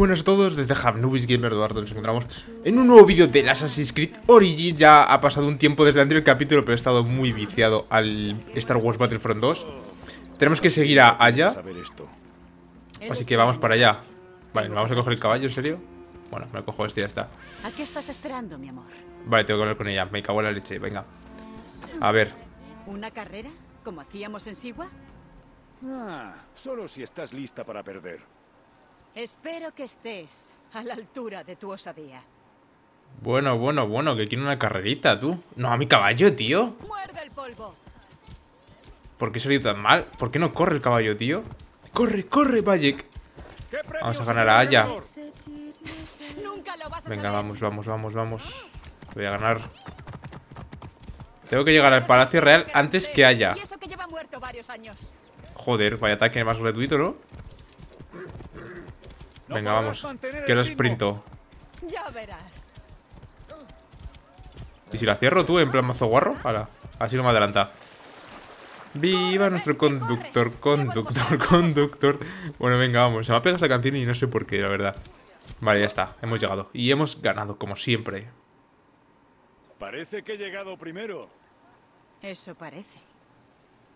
buenas a todos, desde Halfnuby's Gamer, Eduardo, nos encontramos en un nuevo vídeo del Assassin's Creed Origins. Ya ha pasado un tiempo desde el anterior capítulo, pero he estado muy viciado al Star Wars Battlefront 2. Tenemos que seguir a Aya, así que vamos para allá. Vale, ¿me vamos a coger el caballo, en serio? Bueno, me lo cojo este y ya está. ¿A qué estás esperando, mi amor? Vale, tengo que hablar con ella, me cago en la leche, venga. A ver. ¿Una carrera, como hacíamos en Siwa? Ah, solo si estás lista para perder. Espero que estés a la altura de tu osadía. Bueno, bueno, bueno, que quiero una carrerita, tú. No, a mi caballo, tío. Muerde el polvo. ¿Por qué he salido tan mal? ¿Por qué no corre el caballo, tío? ¡Corre, corre, Bayek! Vamos a ganar a Aya. Venga, vamos, vamos, vamos, vamos. Voy a ganar. Tengo que llegar al Palacio Real antes que Aya. Joder, vaya ataque más gratuito, ¿no? Venga, vamos. Que lo sprinto. ¿Y si la cierro tú en plan mazo guarro? Hala, así no me adelanta. ¡Viva nuestro conductor, conductor, conductor! Bueno, venga, vamos. Se me ha pegado esta canción y no sé por qué, la verdad. Vale, ya está. Hemos llegado. Y hemos ganado, como siempre. Parece que he llegado primero. Eso parece.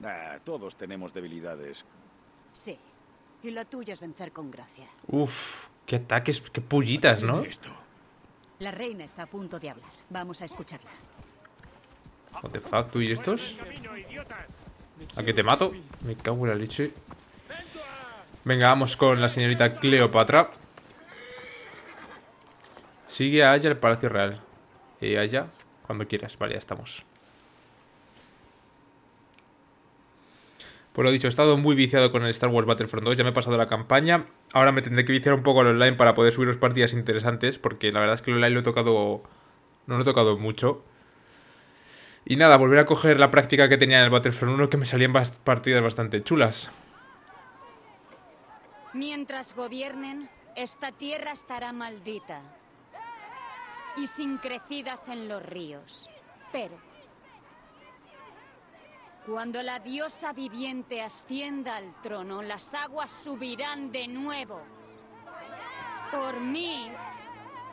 Ah, todos tenemos debilidades. Sí. Y la tuya es vencer con gracia. Uf, qué ataques, qué pullitas, ¿no? La reina está a punto de hablar. Vamos a escucharla. What the fuck, tú y estos. ¿A que te mato? Me cago en la leche. Venga, vamos con la señorita Cleopatra. Sigue a Aya al Palacio Real. Aya, cuando quieras. Vale, ya estamos. Pues lo dicho, he estado muy viciado con el Star Wars Battlefront 2. Ya me he pasado la campaña. Ahora me tendré que viciar un poco al online para poder subiros partidas interesantes. Porque la verdad es que el online lo he tocado... No lo he tocado mucho. Y nada, volver a coger la práctica que tenía en el Battlefront 1, que me salían partidas bastante chulas. Mientras gobiernen, esta tierra estará maldita y sin crecidas en los ríos. Pero cuando la diosa viviente ascienda al trono, las aguas subirán de nuevo. Por mí...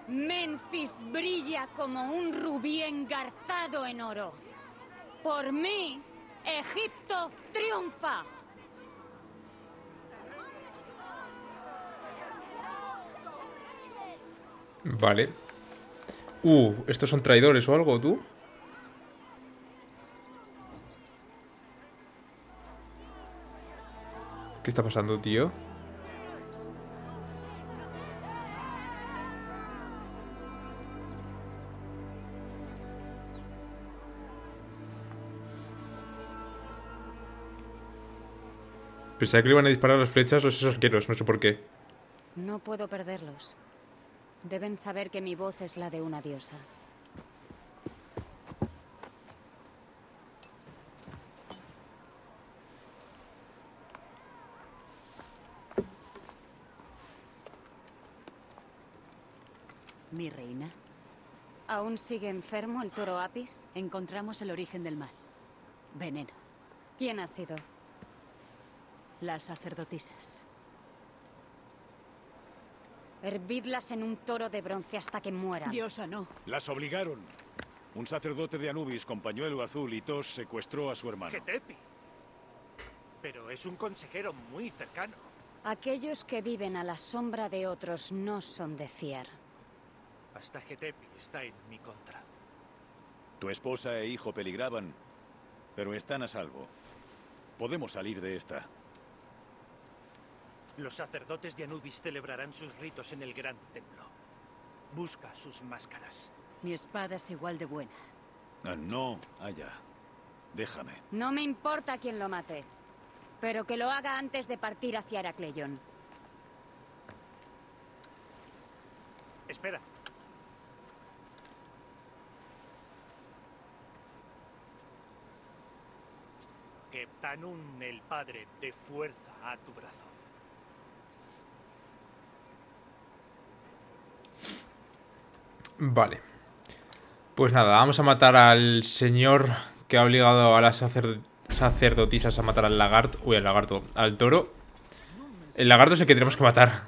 Memphis brilla como un rubí engarzado en oro. Por mí, Egipto triunfa. Vale. ¿Estos son traidores o algo, tú? ¿Qué está pasando, tío? Pensaba que le iban a disparar las flechas los arqueros, no sé por qué. No puedo perderlos. Deben saber que mi voz es la de una diosa. ¿Mi reina? ¿Aún sigue enfermo el toro Apis? Encontramos el origen del mal. Veneno. ¿Quién ha sido? Las sacerdotisas. Hervidlas en un toro de bronce hasta que mueran. Diosa, no. Las obligaron. Un sacerdote de Anubis con pañuelo azul y tos secuestró a su hermano. Getepi. Pero es un consejero muy cercano. Aquellos que viven a la sombra de otros no son de fiar. Hasta Getepi está en mi contra. Tu esposa e hijo peligraban, pero están a salvo. Podemos salir de esta. Los sacerdotes de Anubis celebrarán sus ritos en el gran templo. Busca sus máscaras. Mi espada es igual de buena. Ah, no, Aya. Déjame. No me importa quién lo mate, pero que lo haga antes de partir hacia Heracleion. Espera. Que Ptanun, el padre, dé fuerza a tu brazo. Vale. Pues nada, vamos a matar al señor que ha obligado a las sacerdotisas a matar al lagarto. Uy, al lagarto. Al toro. El lagarto es el que tenemos que matar.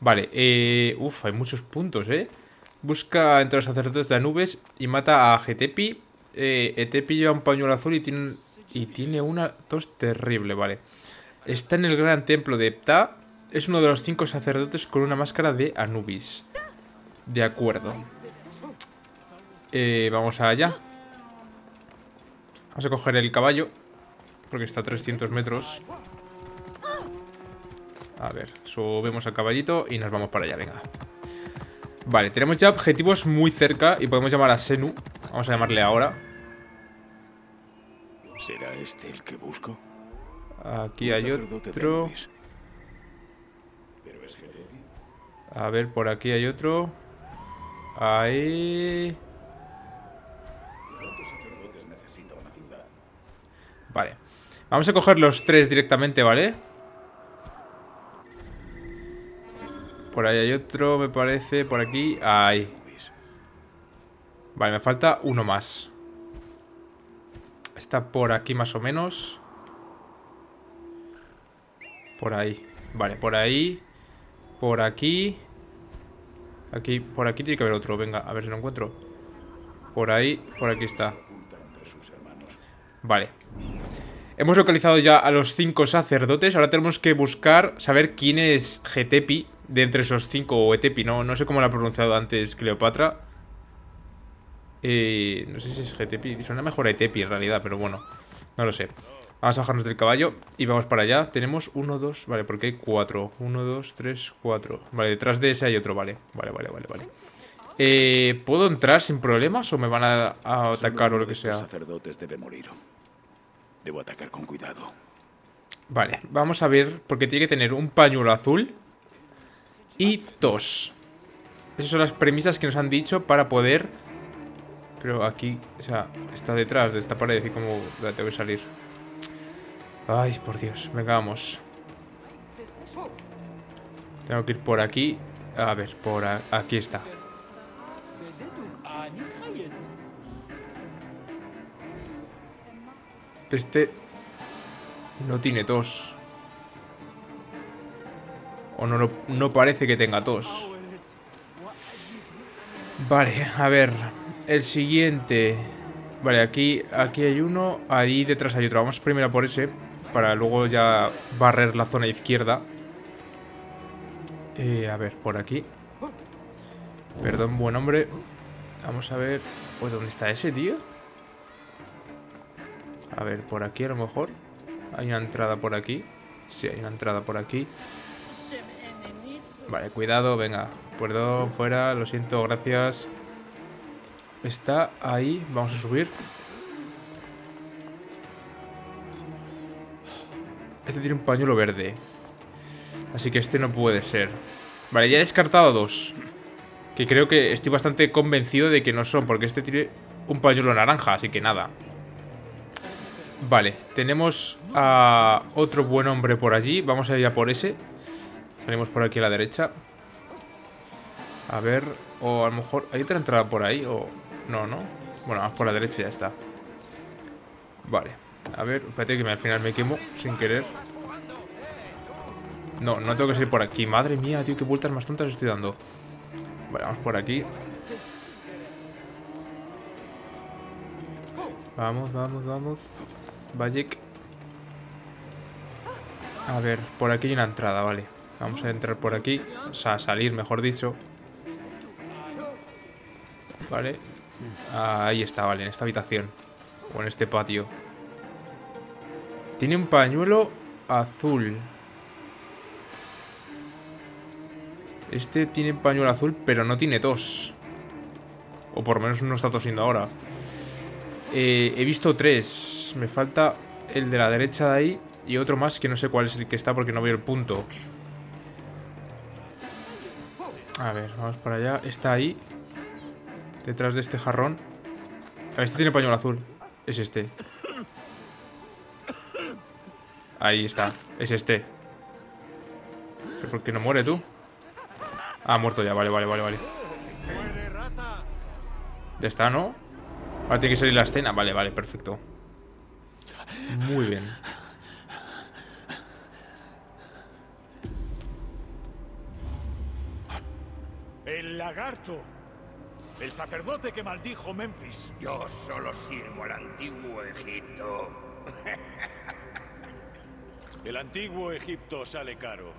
Vale, uf, hay muchos puntos, Busca entre los sacerdotes de Anubis y mata a Getepi. Getepi lleva un pañuelo azul y tiene, una tos terrible, vale. Está en el gran templo de Ptah. Es uno de los 5 sacerdotes con una máscara de Anubis. De acuerdo. Vamos allá. Vamos a coger el caballo, porque está a 300 metros. A ver, subimos al caballito y nos vamos para allá, venga. Vale, tenemos ya objetivos muy cerca y podemos llamar a Senu. Vamos a llamarle ahora. ¿Será este el que busco? Aquí hay otro. A ver, por aquí hay otro. Ahí. Vale. Vamos a coger los 3 directamente, ¿vale? Por ahí hay otro, me parece. Por aquí. Ahí. Vale, me falta uno más. Está por aquí más o menos. Por ahí. Vale, por ahí. Por aquí. Aquí, por aquí tiene que haber otro. Venga, a ver si lo encuentro. Por ahí, por aquí está. Vale. Hemos localizado ya a los 5 sacerdotes. Ahora tenemos que buscar, saber quién es Getepi de entre esos 5. O Getepi, no sé cómo lo ha pronunciado antes Cleopatra. No sé si es Getepi. Suena mejor Getepi en realidad, pero bueno, no lo sé. Vamos a bajarnos del caballo y vamos para allá. Tenemos 1, 2, vale, porque hay 4. 1, 2, 3, 4. Vale, detrás de ese hay otro, vale. Vale. ¿Puedo entrar sin problemas o me van a atacar o lo que sea? Los sacerdotes deben morir. Debo atacar con cuidado. Vale, vamos a ver, porque tiene que tener un pañuelo azul y tos. Esas son las premisas que nos han dicho para poder... Pero aquí, o sea, está detrás de esta pared y como... La tengo que salir. Ay, por Dios, venga, vamos. Tengo que ir por aquí. A ver, por aquí está. Este no tiene tos. O no parece que tenga tos. Vale, a ver. El siguiente. Vale, aquí hay uno. Ahí detrás hay otro. Vamos primero por ese, para luego ya barrer la zona izquierda. A ver, por aquí. Perdón, buen hombre. Vamos a ver... Pues, ¿dónde está ese, tío? A ver, por aquí a lo mejor. Hay una entrada por aquí. Sí, hay una entrada por aquí. Vale, cuidado, venga. Perdón, fuera, lo siento, gracias. Está ahí, vamos a subir. Este tiene un pañuelo verde, así que este no puede ser. Vale, ya he descartado 2. Que creo que estoy bastante convencido de que no son, porque este tiene un pañuelo naranja, así que nada. Vale, tenemos a otro buen hombre por allí. Vamos a ir a por ese. Salimos por aquí a la derecha. A ver, o a lo mejor... ¿Hay otra entrada por ahí? O no. Bueno, vamos por la derecha y ya está. Vale. A ver, espérate que al final me quemo sin querer. No tengo que salir por aquí. Madre mía, tío, qué vueltas más tontas estoy dando. Vale, vamos por aquí. Vamos. Bayek. A ver, por aquí hay una entrada, vale. Vamos a entrar por aquí. O sea, salir, mejor dicho. Vale. Ahí está, vale, en esta habitación. O en este patio. Tiene un pañuelo azul. Este tiene pañuelo azul, pero no tiene tos. O por lo menos no está tosiendo ahora. He visto 3. Me falta el de la derecha de ahí y otro más que no sé cuál es el que está porque no veo el punto. A ver, vamos para allá. Está ahí. Detrás de este jarrón. A ver, este tiene pañuelo azul. Es este. Ahí está, es este. ¿Pero por qué no muere tú? Ah, muerto ya, vale. Ya está, ¿no? Ahora tiene que salir la escena, vale, perfecto. Muy bien. ¡El lagarto! El sacerdote que maldijo Memphis. Yo solo sirvo al antiguo Egipto. El antiguo Egipto sale caro.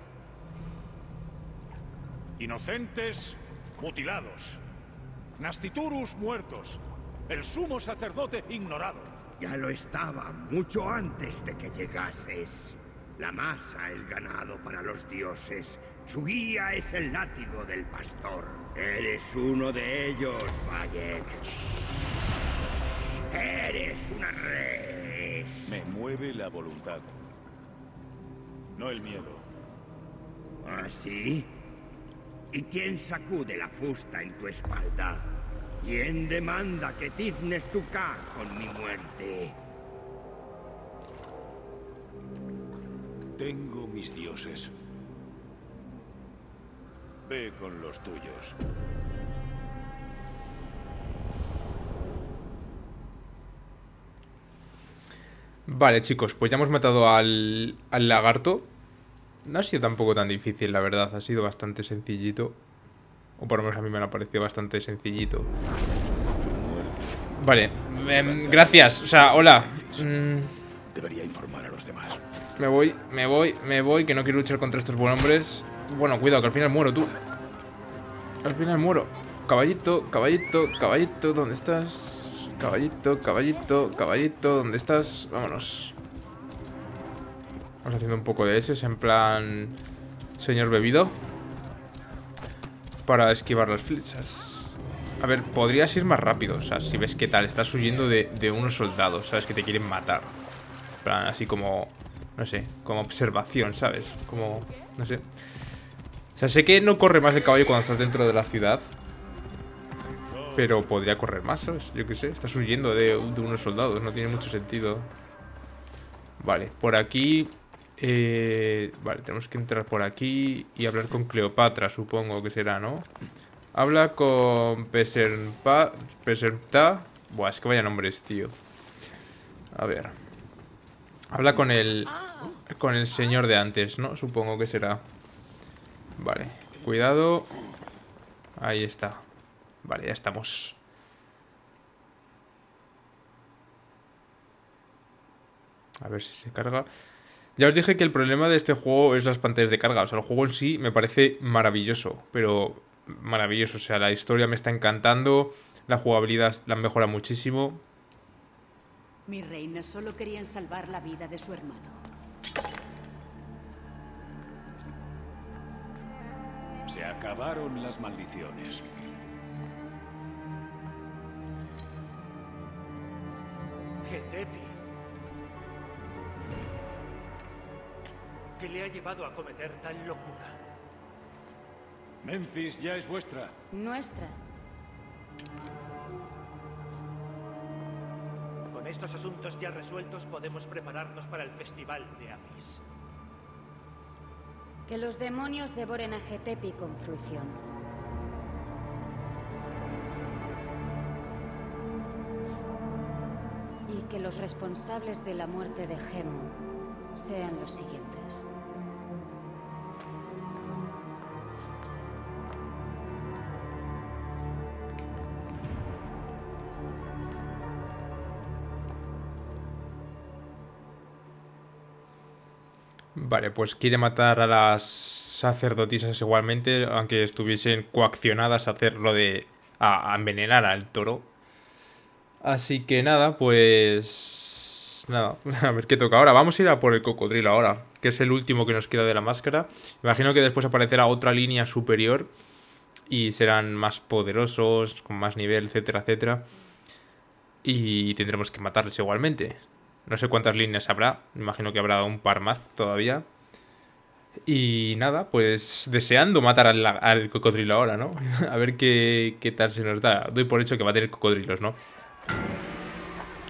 Inocentes mutilados. Nasciturus muertos. El sumo sacerdote ignorado. Ya lo estaba mucho antes de que llegases. La masa es ganado para los dioses. Su guía es el látigo del pastor. Eres uno de ellos, Bayek. Eres una res. Me mueve la voluntad, no el miedo. ¿Ah, sí? ¿Y quién sacude la fusta en tu espalda? ¿Quién demanda que tiznes tu cara con mi muerte? Tengo mis dioses. Ve con los tuyos. Vale, chicos, pues ya hemos matado al lagarto. No ha sido tampoco tan difícil, la verdad. Ha sido bastante sencillito. O por lo menos a mí me lo ha parecido bastante sencillito. Vale, gracias. O sea, hola. Debería informar a los demás. Me voy, que no quiero luchar contra estos buen hombres. Bueno, cuidado, que al final muero, tú. Al final muero. Caballito, caballito, caballito, ¿dónde estás? Caballito, caballito, caballito, ¿dónde estás? Vámonos. Vamos haciendo un poco de eses, en plan... señor bebido. Para esquivar las flechas. A ver, podrías ir más rápido. O sea, si ves qué tal, estás huyendo de unos soldados, ¿sabes? Que te quieren matar. En plan, así como... no sé, como observación, ¿sabes? Como... no sé. O sea, sé que no corre más el caballo cuando estás dentro de la ciudad, pero podría correr más, ¿sabes? Yo qué sé, estás huyendo de unos soldados. No tiene mucho sentido. Vale, por aquí... vale, tenemos que entrar por aquí y hablar con Cleopatra, supongo que será, ¿no? Habla con Peserpta. Buah, es que vaya nombres, tío. A ver... habla con el señor de antes, ¿no? Supongo que será. Vale, cuidado. Ahí está. Vale, ya estamos. A ver si se carga. Ya os dije que el problema de este juego es las pantallas de carga. O sea, el juego en sí me parece maravilloso. Pero maravilloso. O sea, la historia me está encantando. La jugabilidad la mejora muchísimo. Mi reina, solo querían salvar la vida de su hermano. Se acabaron las maldiciones. Getepi. ¿Qué le ha llevado a cometer tal locura? Memphis ya es vuestra. Nuestra. Con estos asuntos ya resueltos podemos prepararnos para el festival de Apis. Que los demonios devoren a Getepi con fruición. Y que los responsables de la muerte de Hemu sean los siguientes. Vale, pues quiere matar a las sacerdotisas igualmente, aunque estuviesen coaccionadas a hacerlo de... a envenenar al toro. Así que nada, pues... nada, a ver qué toca ahora. Vamos a ir a por el cocodrilo ahora, que es el último que nos queda de la máscara. Imagino que después aparecerá otra línea superior y serán más poderosos, con más nivel, etcétera, etcétera. Y tendremos que matarles igualmente. No sé cuántas líneas habrá, imagino que habrá un par más todavía. Y nada, pues deseando matar al cocodrilo ahora, ¿no? A ver qué tal se nos da. Doy por hecho que va a tener cocodrilos, ¿no?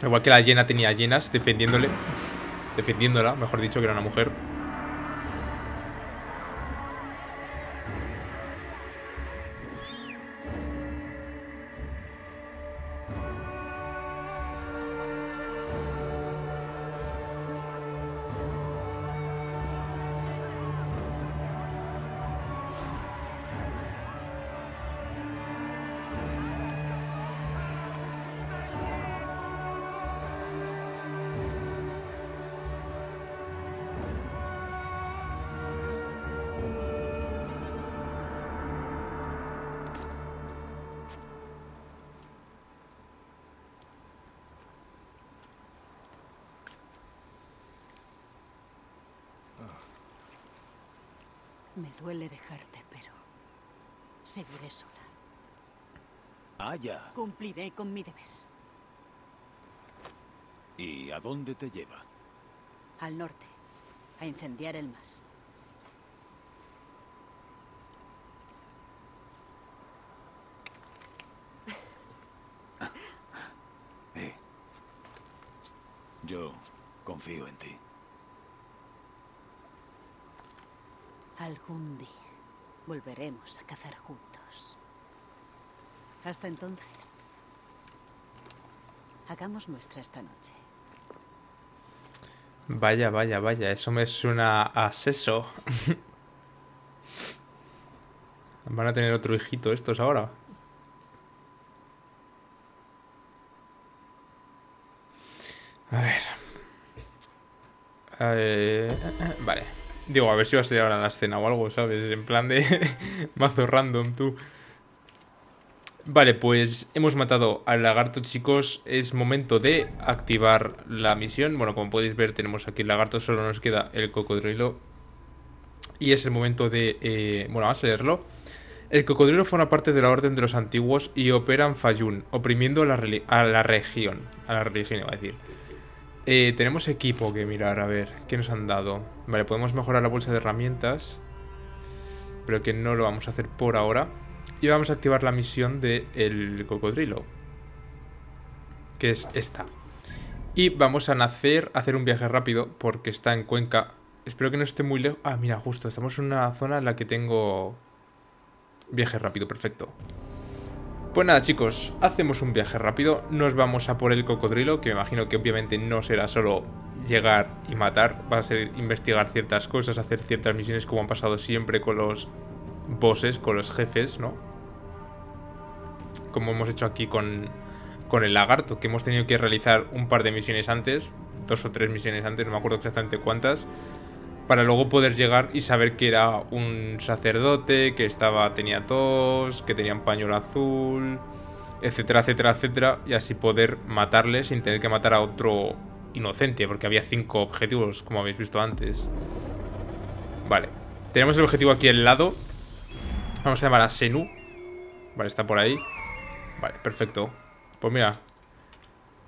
Igual que la hiena tenía hienas defendiéndola, mejor dicho, que era una mujer. Me duele dejarte, pero seguiré sola. Aya. Cumpliré con mi deber. ¿Y a dónde te lleva? Al norte, a incendiar el mar. Yo confío en ti. Algún día volveremos a cazar juntos. Hasta entonces, hagamos nuestra esta noche. Vaya, vaya, vaya, eso me suena a seso. Van a tener otro hijito estos ahora. A ver. Vale. Digo, a ver si va a salir ahora en la escena o algo, ¿sabes? En plan de mazo random, tú. Vale, pues hemos matado al lagarto, chicos. Es momento de activar la misión. Bueno, como podéis ver, tenemos aquí el lagarto. Solo nos queda el cocodrilo. Y es el momento de... bueno, vamos a leerlo. El cocodrilo forma parte de la orden de los antiguos y opera en Fayun, oprimiendo a la región. A la religión, iba a decir. Tenemos equipo que mirar, a ver, ¿qué nos han dado? Vale, podemos mejorar la bolsa de herramientas, pero que no lo vamos a hacer por ahora. Y vamos a activar la misión del cocodrilo, que es esta. Y vamos a hacer un viaje rápido, porque está en Cuenca. Espero que no esté muy lejos. Ah, mira, justo, estamos en una zona en la que tengo viaje rápido, perfecto. Pues nada, chicos, hacemos un viaje rápido, nos vamos a por el cocodrilo, que me imagino que obviamente no será solo llegar y matar, va a ser investigar ciertas cosas, hacer ciertas misiones como han pasado siempre con los bosses, con los jefes, ¿no? Como hemos hecho aquí con el lagarto, que hemos tenido que realizar un par de misiones antes, 2 o 3 misiones antes, no me acuerdo exactamente cuántas, para luego poder llegar y saber que era un sacerdote, que tenía tos, que tenía un pañuelo azul, etcétera, etcétera, etcétera. Y así poder matarle sin tener que matar a otro inocente, porque había 5 objetivos, como habéis visto antes. Vale, tenemos el objetivo aquí al lado. Vamos a llamar a Senu. Vale, está por ahí. Vale, perfecto. Pues mira,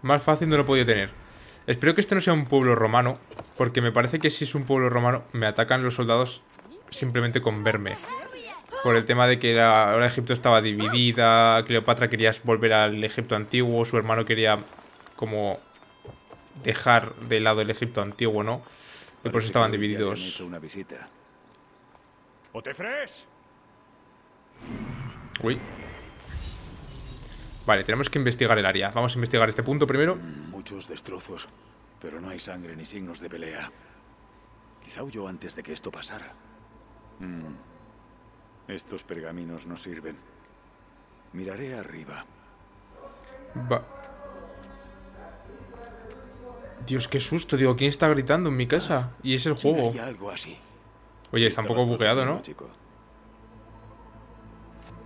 más fácil no lo he podido tener. Espero que este no sea un pueblo romano, porque me parece que si es un pueblo romano me atacan los soldados simplemente con verme. Por el tema de que ahora Egipto estaba dividida, Cleopatra quería volver al Egipto antiguo, su hermano quería como dejar de lado el Egipto antiguo, ¿no? Y por eso estaban divididos. ¡Otefres! Uy. Vale, tenemos que investigar el área. Vamos a investigar este punto primero. Muchos destrozos, pero no hay sangre ni signos de pelea. Quizá huyó antes de que esto pasara. Estos pergaminos no sirven. Miraré arriba. Dios, qué susto. Digo, ¿quién está gritando en mi casa? Y es el juego. Algo así. Oye, está un poco bugueado, ¿no? Chico.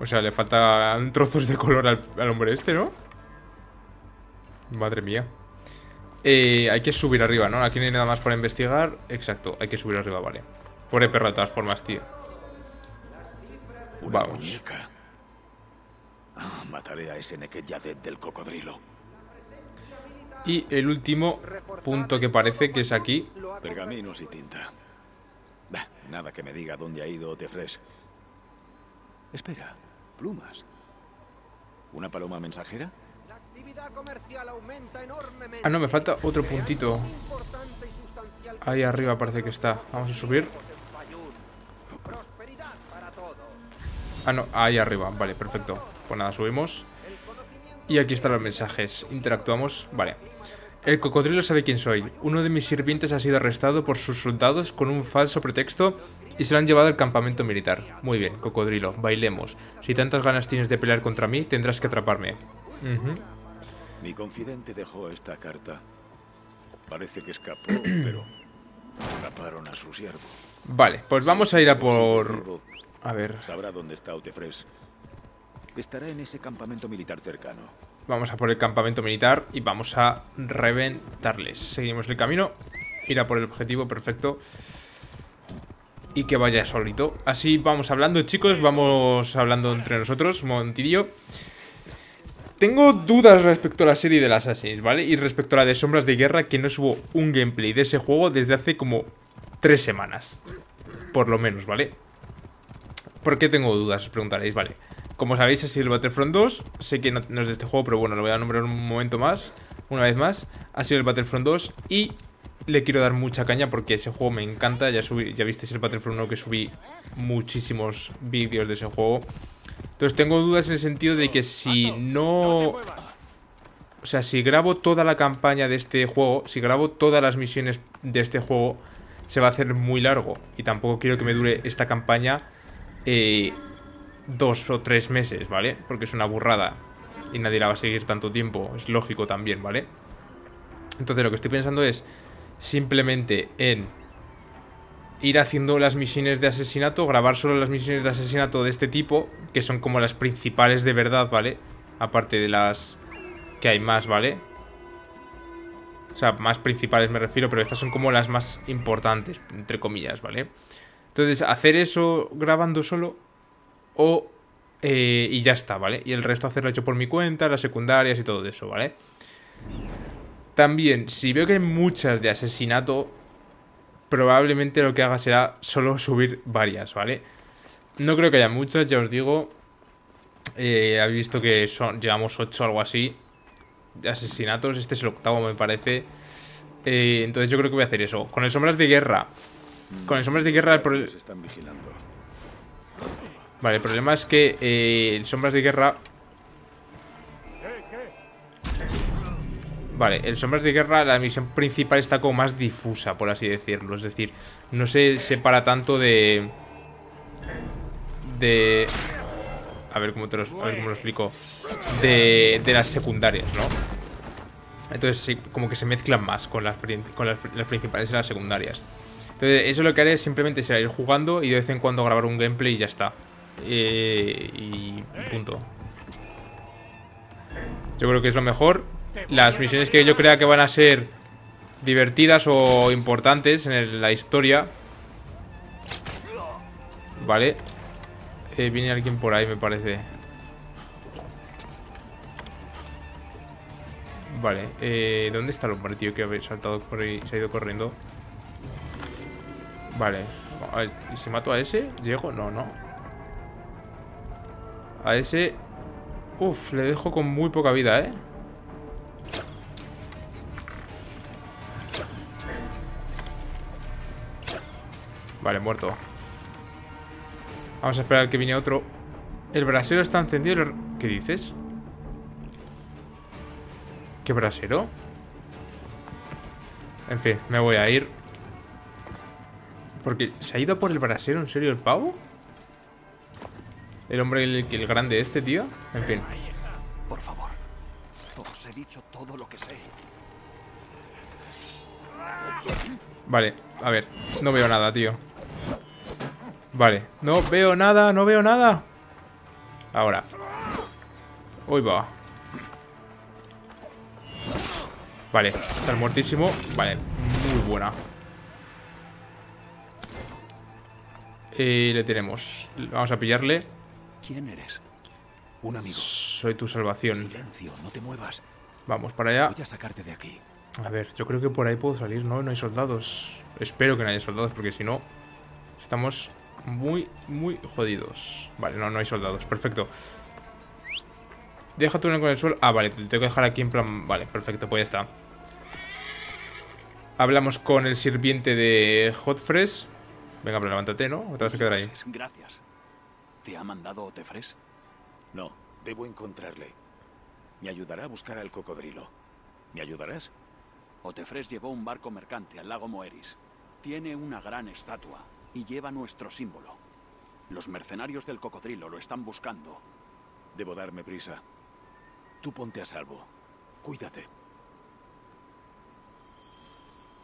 O sea, le faltan trozos de color al hombre este, ¿no? Madre mía. Hay que subir arriba, ¿no? Aquí no hay nada más para investigar. Exacto, hay que subir arriba, vale. Pobre perro, de todas formas, tío. Vamos. Mataré a ese Nekeyadet del cocodrilo. Y el último punto que parece que es aquí. Pergaminos y tinta. Bah, nada que me diga dónde ha ido Otefres. Espera. Plumas. ¿Una paloma mensajera? La actividad comercial aumenta enormemente. Ah, no, me falta otro puntito. Ahí arriba parece que está. Vamos a subir. Ah, no, ahí arriba. Vale, perfecto. Pues nada, subimos. Y aquí están los mensajes. Interactuamos. Vale. El cocodrilo sabe quién soy. Uno de mis sirvientes ha sido arrestado por sus soldados con un falso pretexto y se lo han llevado al campamento militar. Muy bien, cocodrilo, bailemos. Si tantas ganas tienes de pelear contra mí, tendrás que atraparme. Mi confidente dejó esta carta. Parece que escapó, pero atraparon a su siervo. Vale, pues vamos a ir a por... A ver... Sabrá dónde está Otefres. Estará en ese campamento militar cercano. Vamos a por el campamento militar y vamos a reventarles. Seguimos el camino. Ir a por el objetivo, perfecto. y que vaya solito. Así vamos hablando, chicos, vamos hablando entre nosotros un momentillo. Tengo dudas respecto a la serie de Assassin's, ¿vale? Y respecto a la de Sombras de Guerra, que no subo un gameplay de ese juego desde hace como 3 semanas. Por lo menos, ¿vale? ¿Por qué tengo dudas? Os preguntaréis, ¿vale? Como sabéis, ha sido el Battlefront 2. Sé que no es de este juego, pero bueno, lo voy a nombrar un momento más. Una vez más, ha sido el Battlefront 2 y le quiero dar mucha caña porque ese juego me encanta. Ya visteis el Battlefront 1 que subí muchísimos vídeos de ese juego. Entonces tengo dudas en el sentido de que si no... O sea, si grabo toda la campaña de este juego, si grabo todas las misiones de este juego, se va a hacer muy largo. Y tampoco quiero que me dure esta campaña 2 o 3 meses, ¿vale? Porque es una burrada y nadie la va a seguir tanto tiempo. Es lógico también, ¿vale? Entonces lo que estoy pensando es simplemente en... ir haciendo las misiones de asesinato, grabar solo las misiones de asesinato de este tipo, que son como las principales de verdad, ¿vale? Aparte de las que hay más, ¿vale? O sea, más principales me refiero, pero estas son como las más importantes, entre comillas, ¿vale? Entonces, hacer eso grabando solo o... y ya está, ¿vale? Y el resto hacerlo hecho por mi cuenta, las secundarias y todo eso, ¿vale? También, si veo que hay muchas de asesinato... probablemente lo que haga será solo subir varias, ¿vale? No creo que haya muchas, ya os digo. Habéis visto que son, llevamos 8 o algo así de asesinatos. Este es el 8º, me parece. Entonces yo creo que voy a hacer eso. Con el Sombras de Guerra. Con el Sombras de Guerra... están vigilando. Vale, el problema es que el Sombras de Guerra... Vale, el Sombras de Guerra, la misión principal está como más difusa, por así decirlo. Es decir, no se separa tanto de... A ver cómo lo explico. De las secundarias, ¿no? Entonces sí, como que se mezclan más con las principales y las secundarias. Entonces eso lo que haré simplemente será ir jugando y de vez en cuando grabar un gameplay y ya está. Y punto. Yo creo que es lo mejor. Las misiones que yo crea que van a ser divertidas o importantes en la historia. Vale. Viene alguien por ahí, me parece. Vale. ¿Dónde está el hombre, tío? Que habéis saltado por ahí. Se ha ido corriendo. Vale. ¿Y si mato a ese? ¿Llego? No, no. A ese... Uf, le dejo con muy poca vida, ¿eh? Vale, muerto. Vamos a esperar que viene otro. El brasero está encendido. ¿Qué dices? ¿Qué brasero? En fin, me voy a ir. Porque se ha ido por el brasero. ¿En serio el pavo? El hombre, el grande este, tío. En fin. Por favor, os he dicho todo lo que sé. Vale, a ver. No veo nada, tío. Vale, no veo nada, no veo nada. Ahora. Uy, va. Vale, está muertísimo. Vale, muy buena. Le tenemos. Vamos a pillarle. ¿Quién eres? Un amigo. Soy tu salvación. Silencio, no te muevas. Vamos para allá. Voy a sacarte de aquí. A ver, yo creo que por ahí puedo salir, ¿no? No hay soldados. Espero que no haya soldados, porque si no... estamos... muy, muy jodidos. Vale, no hay soldados, perfecto. Deja tu uno con el suelo. Ah, vale, te tengo que dejar aquí en plan... Vale, perfecto, pues ya está. Hablamos con el sirviente de Otefres. Venga, pero levántate, ¿no? ¿O te vas a quedar ahí? Gracias. ¿Te ha mandado Otefres? No, debo encontrarle. Me ayudará a buscar al cocodrilo. ¿Me ayudarás? Otefres llevó un barco mercante al lago Moeris. Tiene una gran estatua y lleva nuestro símbolo. Los mercenarios del cocodrilo lo están buscando. Debo darme prisa. Tú ponte a salvo. Cuídate.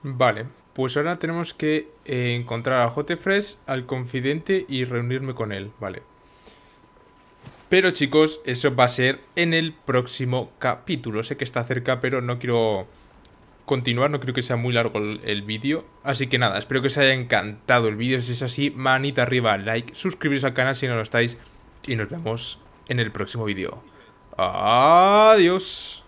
Vale, pues ahora tenemos que encontrar a Otefres, al confidente, y reunirme con él, vale. Pero chicos, eso va a ser en el próximo capítulo. Sé que está cerca, pero no quiero continuar, no creo que sea muy largo el vídeo. Así que nada, espero que os haya encantado el vídeo. Si es así, manita arriba, like, suscribiros al canal si no lo estáis. Y nos vemos en el próximo vídeo. Adiós.